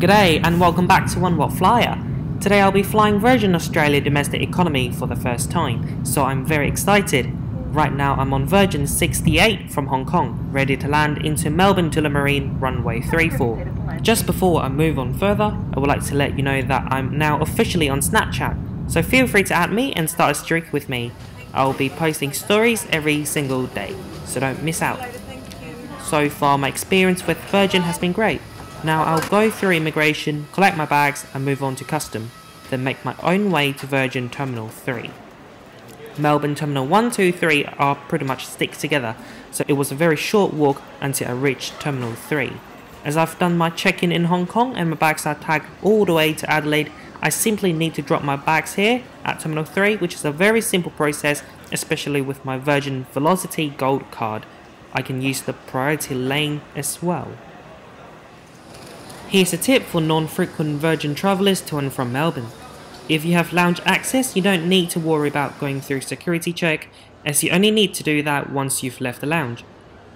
G'day and welcome back to One What Flyer. Today I'll be flying Virgin Australia domestic economy for the first time, so I'm very excited. Right now I'm on Virgin 68 from Hong Kong, ready to land into Melbourne Tullamarine runway 34. Just before I move on further, I would like to let you know that I'm now officially on Snapchat, so feel free to add me and start a streak with me. I'll be posting stories every single day, so don't miss out. So far my experience with Virgin has been great. Now I'll go through immigration, collect my bags and move on to custom, then make my own way to Virgin Terminal 3. Melbourne Terminal 1, 2, 3 are pretty much stick together, so it was a very short walk until I reached Terminal 3. As I've done my check-in in Hong Kong and my bags are tagged all the way to Adelaide, I simply need to drop my bags here at Terminal 3, which is a very simple process, especially with my Virgin Velocity Gold card. I can use the priority lane as well. Here's a tip for non-frequent Virgin travellers to and from Melbourne. If you have lounge access, you don't need to worry about going through security check, as you only need to do that once you've left the lounge.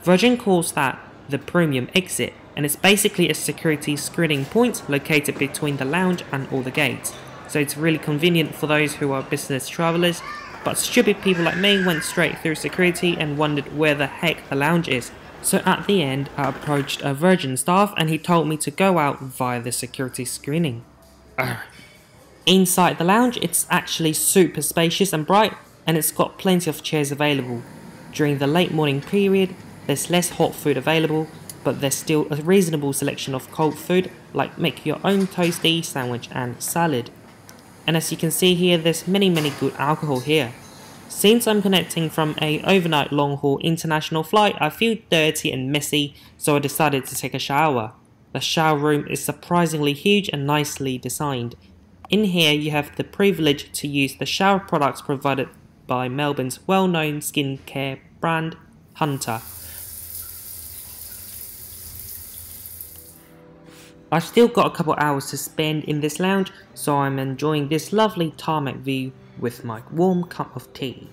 Virgin calls that the premium exit, and it's basically a security screening point located between the lounge and all the gates. So it's really convenient for those who are business travellers, but stupid people like me went straight through security and wondered where the heck the lounge is. So at the end, I approached a Virgin staff and he told me to go out via the security screening. Inside the lounge, it's actually super spacious and bright, and it's got plenty of chairs available. During the late morning period, there's less hot food available, but there's still a reasonable selection of cold food, like make your own toasty sandwich and salad. And as you can see here, there's many good alcohol here. Since I'm connecting from an overnight long-haul international flight, I feel dirty and messy, so I decided to take a shower. The shower room is surprisingly huge and nicely designed. In here you have the privilege to use the shower products provided by Melbourne's well-known skincare brand, Hunter. I've still got a couple hours to spend in this lounge, so I'm enjoying this lovely tarmac view with my warm cup of tea.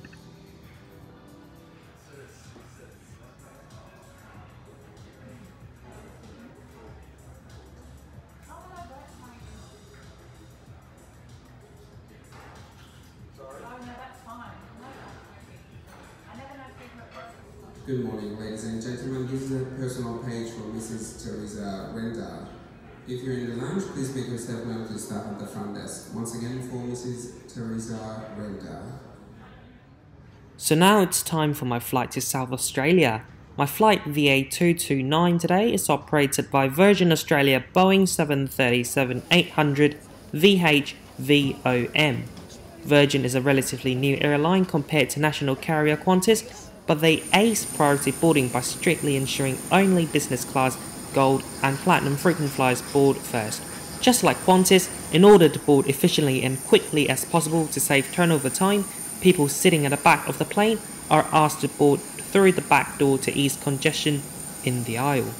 Good morning, ladies and gentlemen. This is a personal page for Mrs. Teresa Renda. If you're in the lounge, please make yourself known to staff at the front desk. Once again, for Mrs. Teresa Rader. So now it's time for my flight to South Australia. My flight VA229 today is operated by Virgin Australia Boeing 737-800 VH-VOM. Virgin is a relatively new airline compared to national carrier Qantas, but they ace priority boarding by strictly ensuring only business class, gold and platinum frequent flyers board first, just like Qantas. In order to board efficiently and quickly as possible to save turnover time, people sitting at the back of the plane are asked to board through the back door to ease congestion in the aisle.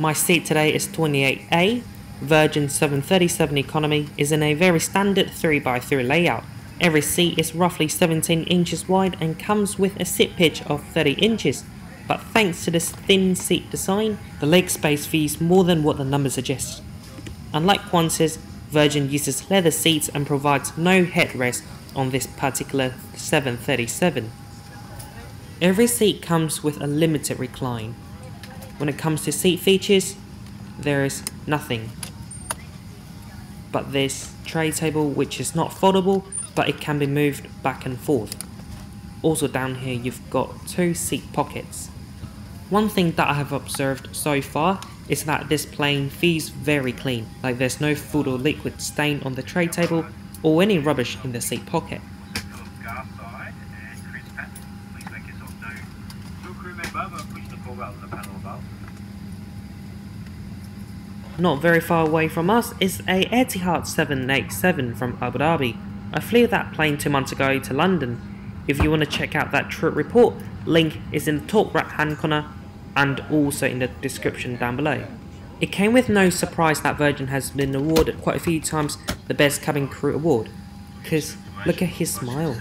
My seat today is 28A. Virgin 737 economy is in a very standard 3x3 layout. Every seat is roughly 17 inches wide and comes with a seat pitch of 30 inches. But thanks to this thin seat design, the leg space feels more than what the number suggests. Unlike Qantas, Virgin uses leather seats and provides no headrest on this particular 737. Every seat comes with a limited recline. When it comes to seat features, there is nothing but this tray table, which is not foldable, but it can be moved back and forth. Also down here you've got two seat pockets. One thing that I have observed so far is that this plane feels very clean, like there's no food or liquid stain on the tray table or any rubbish in the seat pocket. Not very far away from us is a Etihad 787 from Abu Dhabi. I flew that plane 2 months ago to London. If you want to check out that trip report, link is in the top right hand corner and also in the description down below. It came with no surprise that Virgin has been awarded quite a few times the Best Cabin Crew Award, because look at his smile.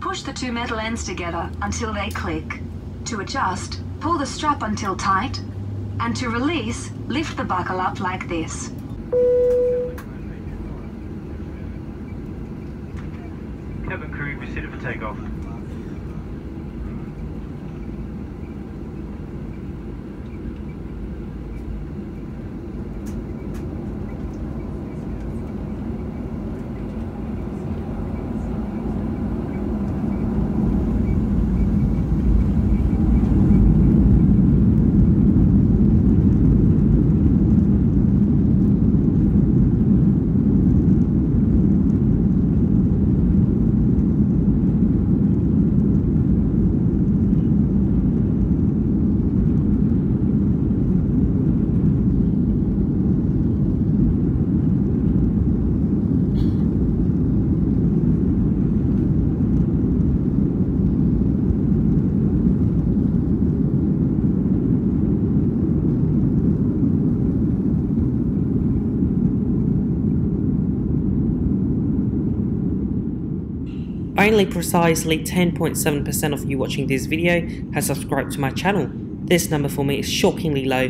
Push the two metal ends together until they click. To adjust, pull the strap until tight, and to release, lift the buckle up like this. Cabin crew, be seated for takeoff. Only precisely 10.7% of you watching this video has subscribed to my channel. This number for me is shockingly low,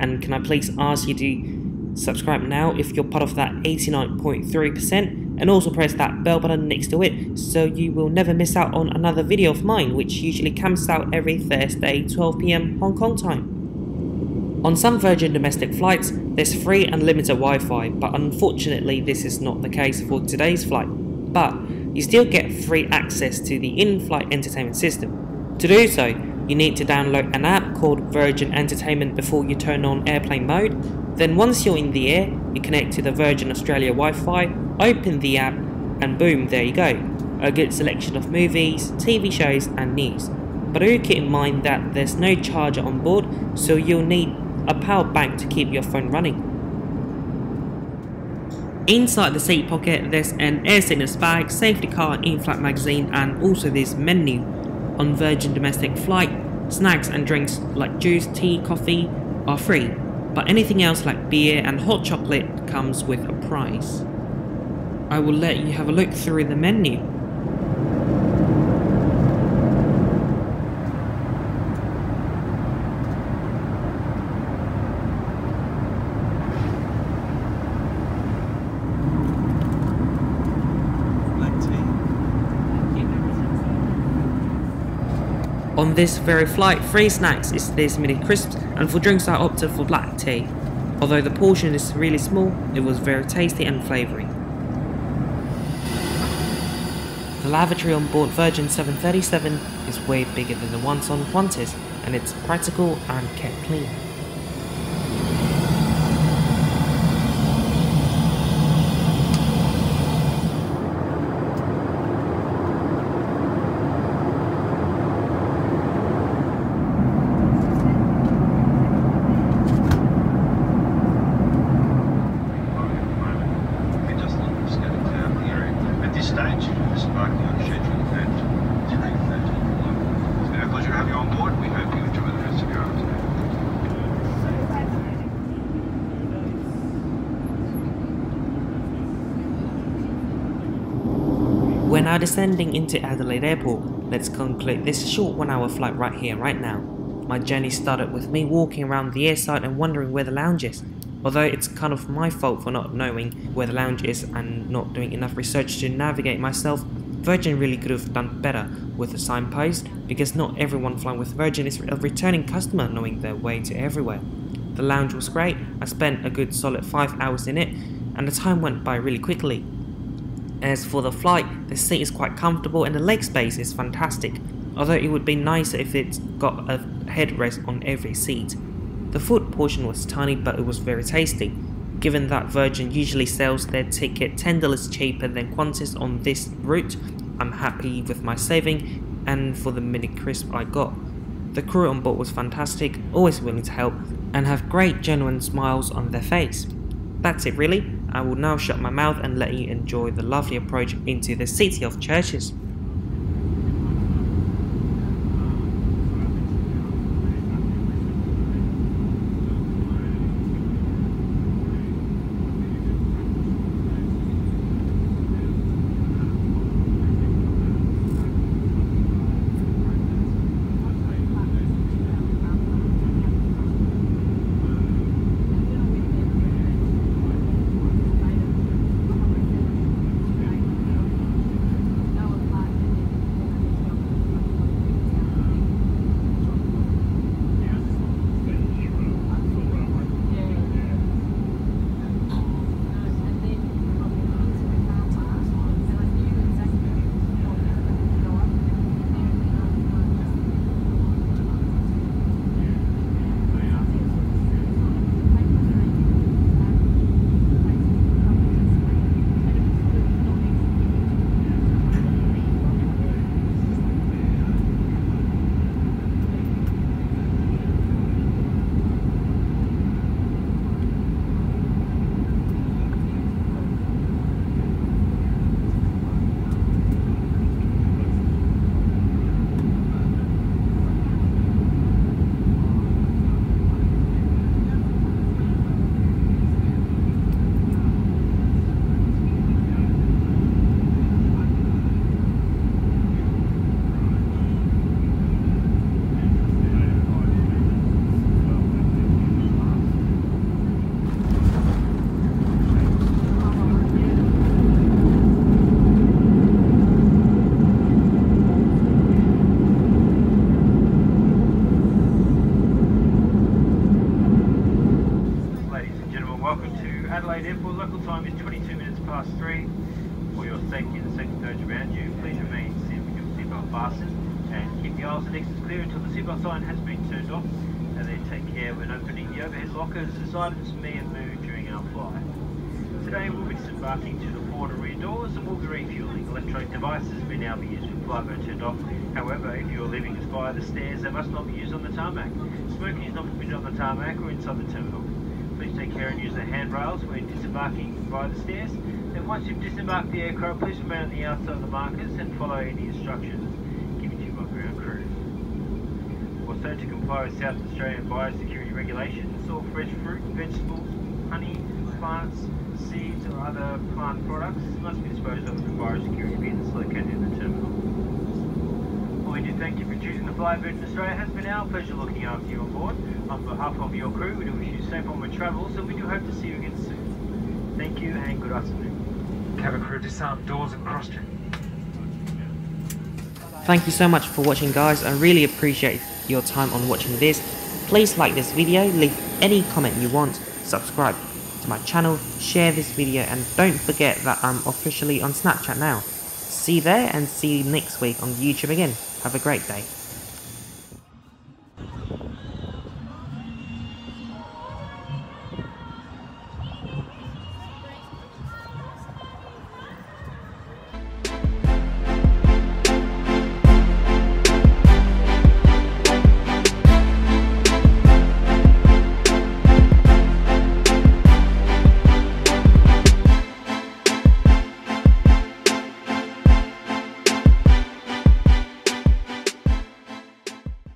and can I please ask you to subscribe now if you're part of that 89.3%, and also press that bell button next to it so you will never miss out on another video of mine, which usually comes out every Thursday 12 PM Hong Kong time. On some Virgin domestic flights there's free unlimited Wi-Fi, but unfortunately this is not the case for today's flight, but you still get free access to the in-flight entertainment system. To do so, you need to download an app called Virgin Entertainment before you turn on airplane mode. Then once you're in the air, you connect to the Virgin Australia Wi-Fi, open the app, and boom, there you go. A good selection of movies, TV shows and news. But do keep in mind that there's no charger on board, so you'll need a power bank to keep your phone running. Inside the seat pocket there's an air sickness bag, safety card, in-flight magazine and also this menu. On Virgin domestic flight, snacks and drinks like juice, tea, coffee are free, but anything else like beer and hot chocolate comes with a price. I will let you have a look through the menu. On this very flight, free snacks is these mini crisps, and for drinks I opted for black tea. Although the portion is really small, it was very tasty and flavoury. The lavatory on board Virgin 737 is way bigger than the ones on Qantas, and it's practical and kept clean. We're now descending into Adelaide Airport. Let's conclude this short 1 hour flight right here, right now. My journey started with me walking around the airside and wondering where the lounge is. Although it's kind of my fault for not knowing where the lounge is and not doing enough research to navigate myself. Virgin really could have done better with the signpost, because not everyone flying with Virgin is a returning customer knowing their way to everywhere. The lounge was great, I spent a good solid 5 hours in it, and the time went by really quickly. As for the flight, the seat is quite comfortable and the leg space is fantastic, although it would be nicer if it's got a headrest on every seat. The food portion was tiny but it was very tasty. Given that Virgin usually sells their ticket $10 cheaper than Qantas on this route, I'm happy with my saving and for the mini crisp I got. The crew on board was fantastic, always willing to help, and have great genuine smiles on their face. That's it really. I will now shut my mouth and let you enjoy the lovely approach into the city of churches. Adelaide Airport, local time is 22 minutes past 3. For your safety and the safety of those around you, please remain seatbelt fastened and keep the aisles and exits clear until the seatbelt sign has been turned off. And then take care when opening the overhead lockers as items may have moved during our flight. Today we'll be disembarking to the forward and rear doors and we'll be refuelling. Electronic devices may now be used for flight mode turned off. However, if you are leaving us via the stairs, they must not be used on the tarmac. Smoking is not permitted on the tarmac or inside the terminal. Please take care and use the handrails when disembarking by the stairs. And once you've disembarked the aircraft, please remain on the outside of the markers and follow any instructions given to you by ground crew. Also, to comply with South Australian biosecurity regulations, all fresh fruit, vegetables, honey, plants, seeds or other plant products must be disposed of in the biosecurity bins located in the terminal. Well, we do thank you for choosing to fly Virgin Australia. It has been our pleasure looking after you on board. On behalf of your crew, we do wish you safe onward travel, so we do hope to see you again soon. Thank you and good afternoon. Cabin crew, disarm doors and cross-check. Thank you so much for watching, guys. I really appreciate your time on watching this. Please like this video, leave any comment you want, subscribe to my channel, share this video, and don't forget that I'm officially on Snapchat now. See you there and see you next week on YouTube again. Have a great day.